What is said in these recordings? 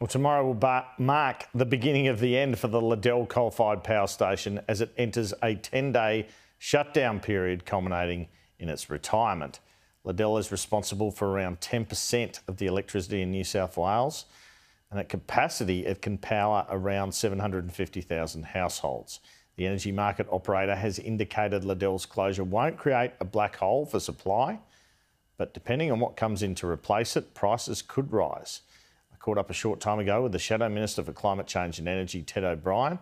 Well, tomorrow will mark the beginning of the end for the Liddell coal-fired power station as it enters a 10-day shutdown period culminating in its retirement. Liddell is responsible for around 10% of the electricity in New South Wales, and at capacity it can power around 750,000 households. The energy market operator has indicated Liddell's closure won't create a black hole for supply, but depending on what comes in to replace it, prices could rise. I caught up a short time ago with the Shadow Minister for Climate Change and Energy, Ted O'Brien,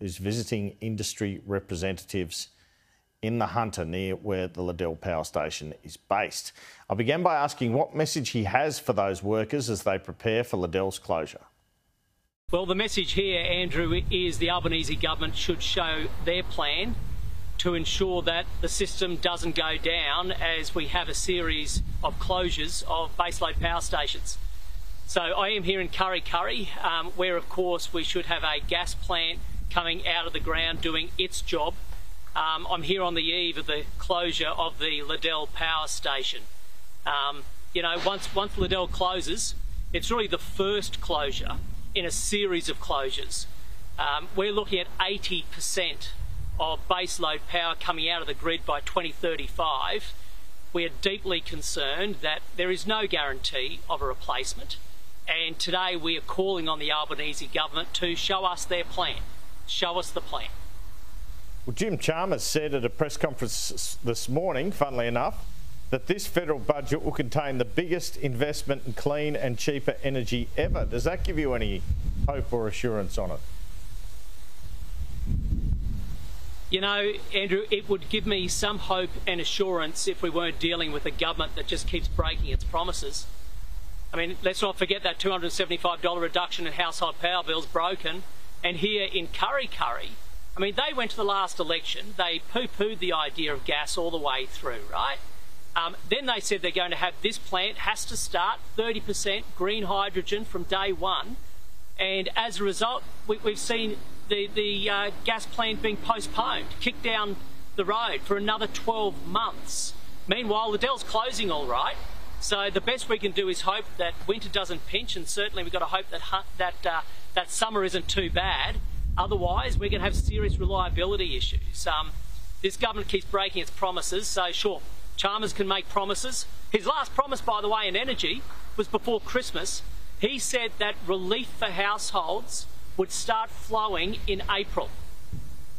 who's visiting industry representatives in the Hunter near where the Liddell power station is based. I began by asking what message he has for those workers as they prepare for Liddell's closure. Well, the message here, Andrew, is the Albanese government should show their plan to ensure that the system doesn't go down as we have a series of closures of baseload power stations. So I am here in Kurri Kurri, where of course we should have a gas plant coming out of the ground doing its job. I'm here on the eve of the closure of the Liddell power station. You know, once Liddell closes, it's really the first closure in a series of closures. We're looking at 80% of baseload power coming out of the grid by 2035. We are deeply concerned that there is no guarantee of a replacement, and today we are calling on the Albanese government to show us their plan. Show us the plan. Well, Jim Chalmers said at a press conference this morning, funnily enough, that this federal budget will contain the biggest investment in clean and cheaper energy ever. Does that give you any hope or assurance on it? You know, Andrew, it would give me some hope and assurance if we weren't dealing with a government that just keeps breaking its promises. I mean, let's not forget that $275 reduction in household power bills broken. And here in Kurri Kurri, I mean, they went to the last election, they poo-pooed the idea of gas all the way through, right? Then they said they're going to have this plant has to start 30% green hydrogen from day one. And as a result, we've seen the gas plant being postponed, kicked down the road for another 12 months. Meanwhile, Liddell's closing all right. So the best we can do is hope that winter doesn't pinch, and certainly we've got to hope that summer isn't too bad. Otherwise, we're going to have serious reliability issues. This government keeps breaking its promises, so sure, Chalmers can make promises. His last promise, by the way, in energy was before Christmas. He said that relief for households would start flowing in April.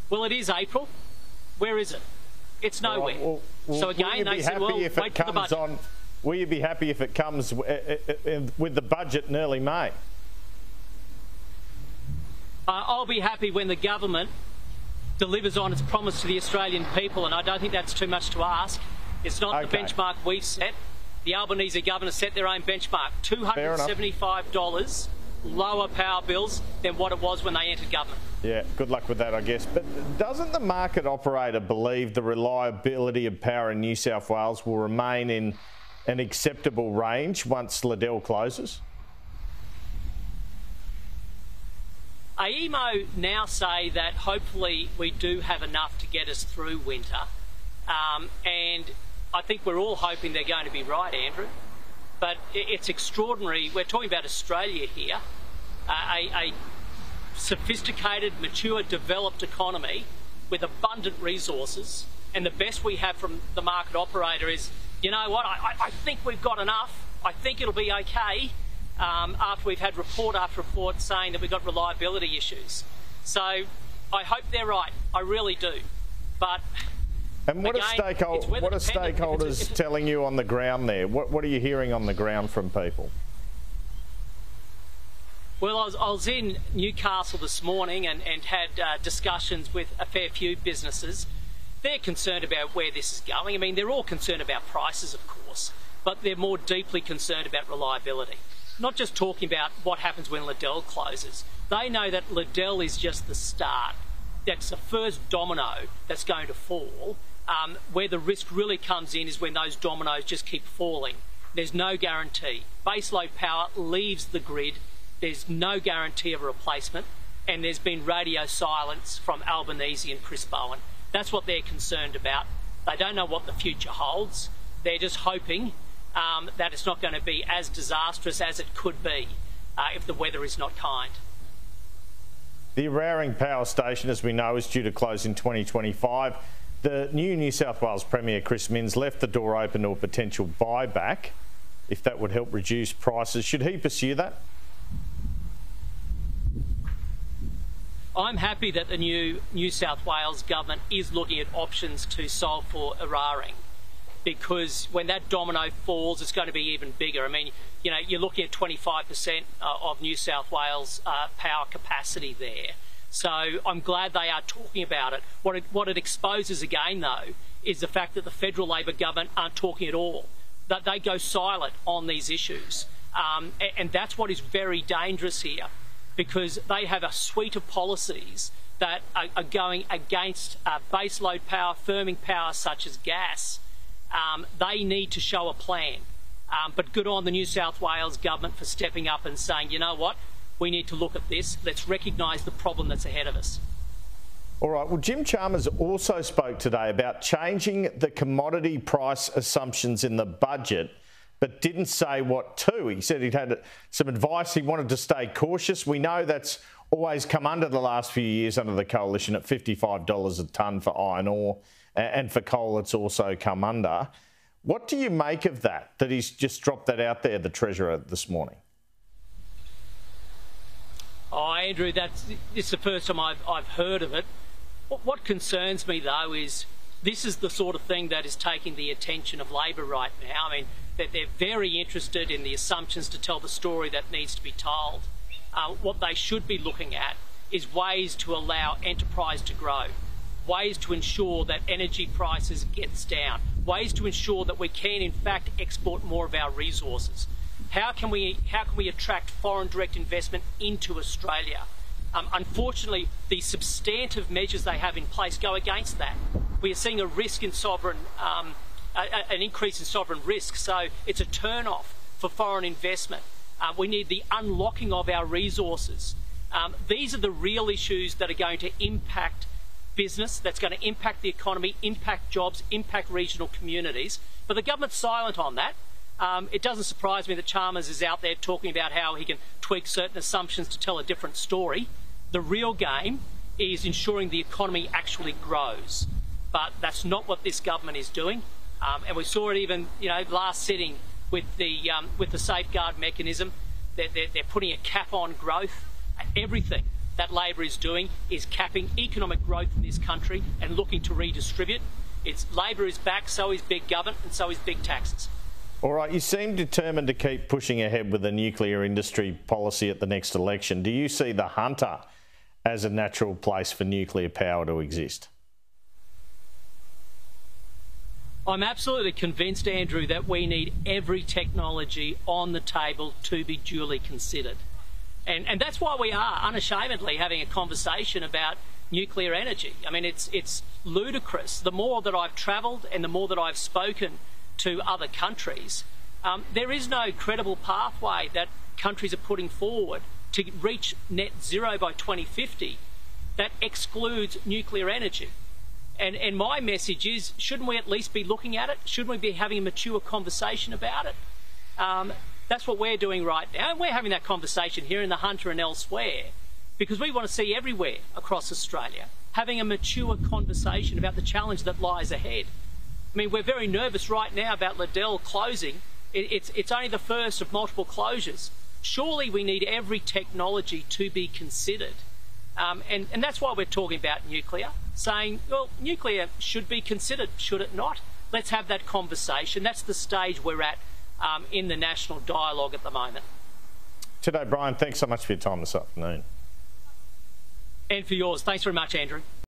Well, it is April. Where is it? It's nowhere. Well, so again, they said, well, wait for the budget. Will you be happy if it comes with the budget in early May? I'll be happy when the government delivers on its promise to the Australian people, and I don't think that's too much to ask. It's not okay. The benchmark we've set. The Albanese government set their own benchmark, $275 lower power bills than what it was when they entered government. Yeah, good luck with that, I guess. But doesn't the market operator believe the reliability of power in New South Wales will remain in an acceptable range once Liddell closes? AEMO now say that hopefully we do have enough to get us through winter, and I think we're all hoping they're going to be right, Andrew. But it's extraordinary. We're talking about Australia here, a sophisticated, mature, developed economy with abundant resources, and the best we have from the market operator is, you know what, I think we've got enough, I think it'll be okay. After we've had report after report saying that we've got reliability issues. So I hope they're right, I really do. But and what, again, what are stakeholders telling you on the ground there? What are you hearing on the ground from people? Well, I was in Newcastle this morning and had discussions with a fair few businesses. They're concerned about where this is going. I mean, they're all concerned about prices, of course, but they're more deeply concerned about reliability. Not just talking about what happens when Liddell closes. They know that Liddell is just the start. That's the first domino that's going to fall. Where the risk really comes in is when those dominoes just keep falling. There's no guarantee. Baseload power leaves the grid. There's no guarantee of a replacement. And there's been radio silence from Albanese and Chris Bowen. That's what they're concerned about. They don't know what the future holds. They're just hoping that it's not going to be as disastrous as it could be. if the weather is not kind. The Eraring Power Station, as we know, is due to close in 2025. The new New South Wales Premier, Chris Minns, left the door open to a potential buyback, if that would help reduce prices. Should he pursue that? I'm happy that the new New South Wales government is looking at options to solve for Eraring, because when that domino falls, it's going to be even bigger. I mean, you know, you're looking at 25% of New South Wales power capacity there. So I'm glad they are talking about it. What it exposes again, though, is the fact that the federal Labor government aren't talking at all, that they go silent on these issues. And that's what is very dangerous here, because they have a suite of policies that are going against baseload power, firming power such as gas. They need to show a plan. But good on the New South Wales government for stepping up and saying, you know what, we need to look at this. Let's recognise the problem that's ahead of us. All right. Well, Jim Chalmers also spoke today about changing the commodity price assumptions in the budget, but didn't say what to. He said he'd had some advice. He wanted to stay cautious. We know that's always come under the last few years under the Coalition at $55 a tonne for iron ore, and for coal it's also come under. What do you make of that, that he's just dropped that out there, the Treasurer, this morning? Oh, Andrew, it's the first time I've heard of it. What concerns me, though, is this is the sort of thing that is taking the attention of Labor right now. I mean, that they're very interested in the assumptions to tell the story that needs to be told. What they should be looking at is ways to allow enterprise to grow, ways to ensure that energy prices gets down, ways to ensure that we can, in fact, export more of our resources. How can we attract foreign direct investment into Australia? Unfortunately, the substantive measures they have in place go against that. We are seeing a risk in sovereign an increase in sovereign risk, so it's a turn-off for foreign investment. We need the unlocking of our resources. These are the real issues that are going to impact business, that's going to impact the economy, impact jobs, impact regional communities. But the government's silent on that. It doesn't surprise me that Chalmers is out there talking about how he can tweak certain assumptions to tell a different story. The real game is ensuring the economy actually grows. But that's not what this government is doing. And we saw it even, you know, last sitting with the safeguard mechanism. They're putting a cap on growth. Everything that Labor is doing is capping economic growth in this country and looking to redistribute. It's Labor is back, so is big government, and so is big taxes. All right, you seem determined to keep pushing ahead with the nuclear industry policy at the next election. Do you see the Hunter as a natural place for nuclear power to exist? I'm absolutely convinced, Andrew, that we need every technology on the table to be duly considered. And that's why we are unashamedly having a conversation about nuclear energy. I mean, it's ludicrous. The more that I've travelled and the more that I've spoken to other countries, there is no credible pathway that countries are putting forward to reach net zero by 2050 that excludes nuclear energy. And my message is, shouldn't we at least be looking at it? Shouldn't we be having a mature conversation about it? That's what we're doing right now. And we're having that conversation here in the Hunter and elsewhere, because we want to see everywhere across Australia having a mature conversation about the challenge that lies ahead. I mean, we're very nervous right now about Liddell closing. It's only the first of multiple closures. Surely we need every technology to be considered. And that's why we're talking about nuclear, saying, well, nuclear should be considered, should it not? Let's have that conversation. That's the stage we're at in the national dialogue at the moment. Ted O'Brien, thanks so much for your time this afternoon. And for yours. Thanks very much, Andrew.